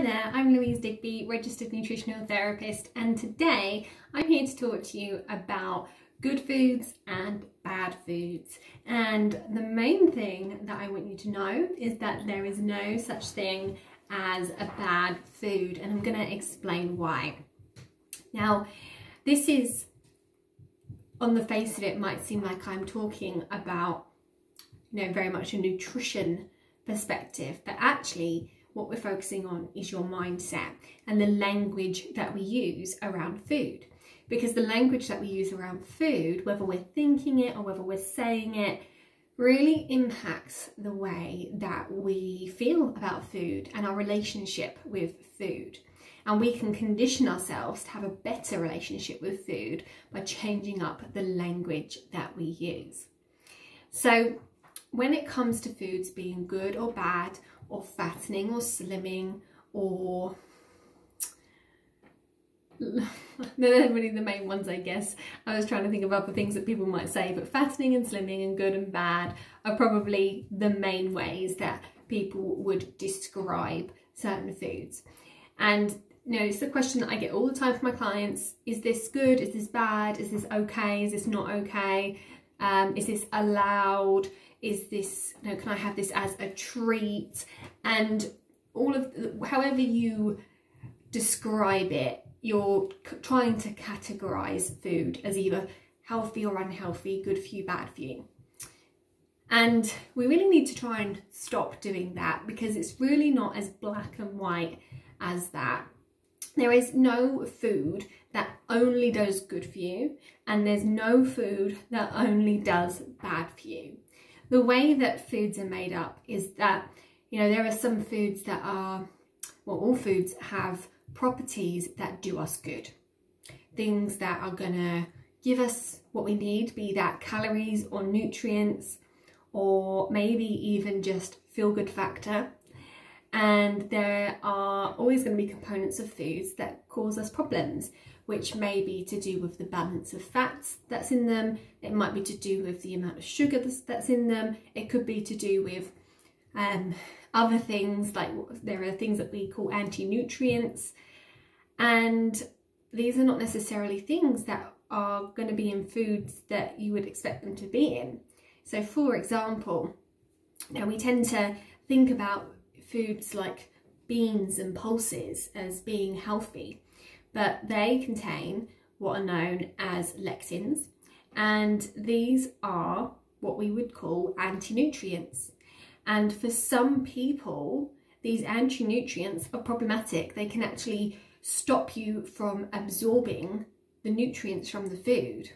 Hi there, I'm Louise Digby, registered nutritional therapist, and today I'm here to talk to you about good foods and bad foods. And the main thing that I want you to know is that there is no such thing as a bad food, and I'm going to explain why. Now, this is, on the face of it, might seem like I'm talking about, you know, very much a nutrition perspective, but actually what we're focusing on is your mindset and the language that we use around food. Because the language that we use around food, whether we're thinking it or whether we're saying it, really impacts the way that we feel about food and our relationship with food. And we can condition ourselves to have a better relationship with food by changing up the language that we use. So when it comes to foods being good or bad, or fattening or slimming, or they're really the main ones, I guess. I was trying to think of other things that people might say, but fattening and slimming and good and bad are probably the main ways that people would describe certain foods. And you know, it's the question that I get all the time from my clients: is this good? Is this bad? Is this okay? Is this not okay? Is this allowed? Is this, you know, can I have this as a treat? And all of, however you describe it, you're trying to categorize food as either healthy or unhealthy, good for you, bad for you. And we really need to try and stop doing that, because it's really not as black and white as that. There is no food that only does good for you, and there's no food that only does bad for you. The way that foods are made up is that, you know, there are some foods that are, well, all foods have properties that do us good. Things that are gonna give us what we need, be that calories or nutrients, or maybe even just feel good factor. And there are always going to be components of foods that cause us problems, which may be to do with the balance of fats that's in them. It might be to do with the amount of sugar that's in them. It could be to do with other things, like there are things that we call anti-nutrients. And these are not necessarily things that are going to be in foods that you would expect them to be in. So for example, now we tend to think about foods like beans and pulses as being healthy, but they contain what are known as lectins, and these are what we would call anti-nutrients. And for some people, these anti-nutrients are problematic. They can actually stop you from absorbing the nutrients from the food,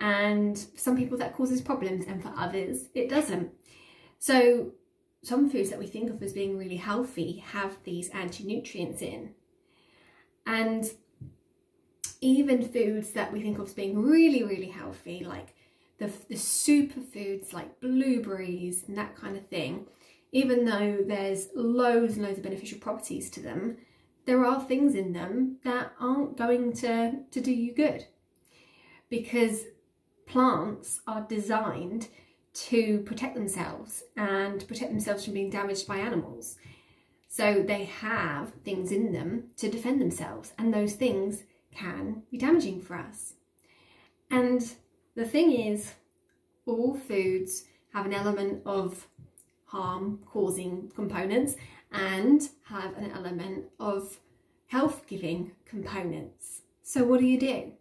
and for some people that causes problems, and for others it doesn't. So some foods that we think of as being really healthy have these anti-nutrients in. And even foods that we think of as being really, really healthy, like the superfoods like blueberries and that kind of thing, even though there's loads and loads of beneficial properties to them, there are things in them that aren't going to do you good. Because plants are designed to protect themselves and protect themselves from being damaged by animals. So they have things in them to defend themselves, and those things can be damaging for us. And the thing is, all foods have an element of harm-causing components and have an element of health-giving components. So what do?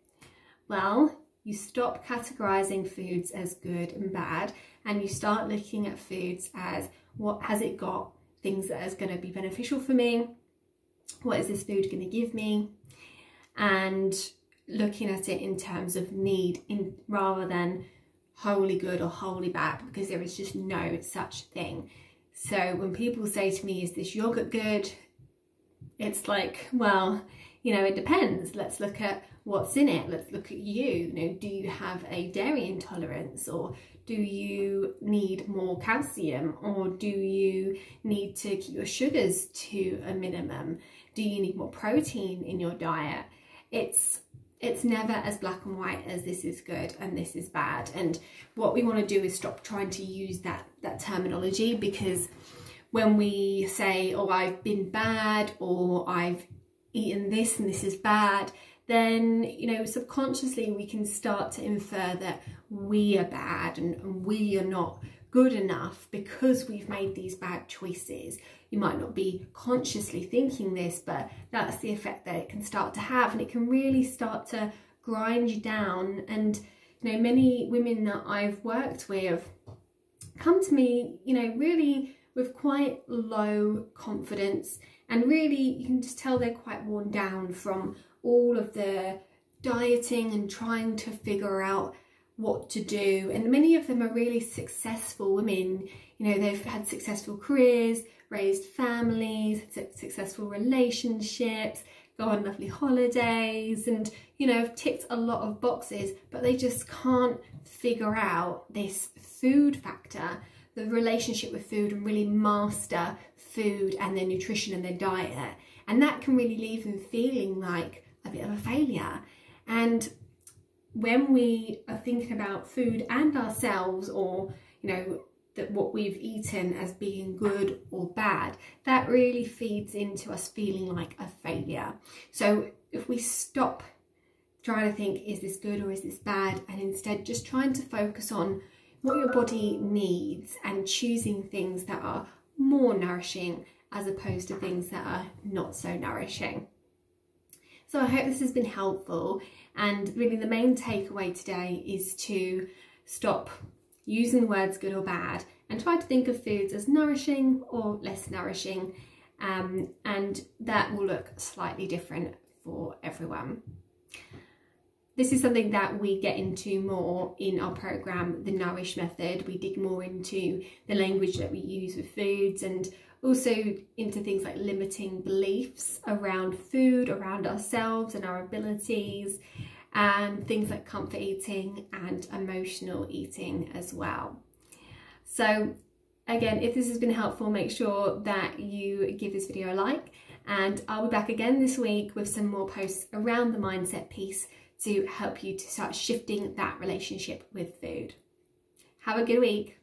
Well, you stop categorizing foods as good and bad, and you start looking at foods as, what has it got, things that is going to be beneficial for me, what is this food going to give me, and looking at it in terms of need, rather than wholly good or wholly bad, because there is just no such thing. So when people say to me, is this yogurt good? It's like, well, you know, it depends. Let's look at what's in it. Let's look at you. You know, do you have a dairy intolerance, or do you need more calcium, or do you need to keep your sugars to a minimum? Do you need more protein in your diet? It's never as black and white as this is good and this is bad. And what we want to do is stop trying to use that terminology, because when we say, oh, I've been bad, or I've eaten this and this is bad, then, you know, subconsciously we can start to infer that we are bad and we are not good enough because we've made these bad choices. You might not be consciously thinking this, but that's the effect that it can start to have, and it can really start to grind you down. And, you know, many women that I've worked with come to me, you know, really with quite low confidence, and really you can just tell they're quite worn down from all of the dieting and trying to figure out what to do. And many of them are really successful women. You know, they've had successful careers, raised families, had successful relationships, go on lovely holidays, and, you know, have ticked a lot of boxes, but they just can't figure out this food factor, the relationship with food, and really master food and their nutrition and their diet. And that can really leave them feeling like a bit of a failure. And when we are thinking about food and ourselves, or, you know, that what we've eaten as being good or bad, that really feeds into us feeling like a failure. So if we stop trying to think, is this good or is this bad, and instead just trying to focus on what your body needs and choosing things that are more nourishing as opposed to things that are not so nourishing. So I hope this has been helpful, and really the main takeaway today is to stop using the words good or bad and try to think of foods as nourishing or less nourishing, and that will look slightly different for everyone. This is something that we get into more in our program, The Nourish Method. We dig more into the language that we use with foods, and also into things like limiting beliefs around food, around ourselves and our abilities, and things like comfort eating and emotional eating as well. So again, if this has been helpful, make sure that you give this video a like, and I'll be back again this week with some more posts around the mindset piece to help you to start shifting that relationship with food. Have a good week.